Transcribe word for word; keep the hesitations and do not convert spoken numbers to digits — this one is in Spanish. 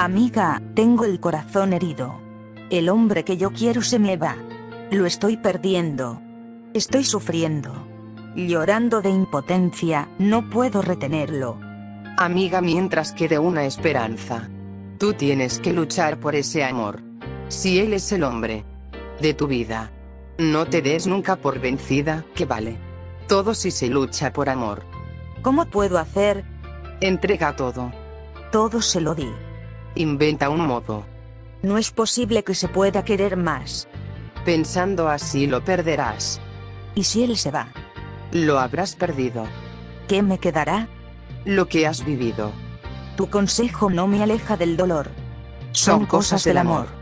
Amiga, tengo el corazón herido. El hombre que yo quiero se me va. Lo estoy perdiendo. Estoy sufriendo. Llorando de impotencia, no puedo retenerlo. Amiga, mientras quede una esperanza. Tú tienes que luchar por ese amor. Si él es el hombre de tu vida, no te des nunca por vencida, que vale todo si se lucha por amor. ¿Cómo puedo hacer? Entrega todo. Todo se lo di. Inventa un modo. No es posible que se pueda querer más. Pensando así lo perderás. ¿Y si él se va? Lo habrás perdido. ¿Qué me quedará? Lo que has vivido. Tu consejo no me aleja del dolor. Son, Son cosas, cosas del amor. amor.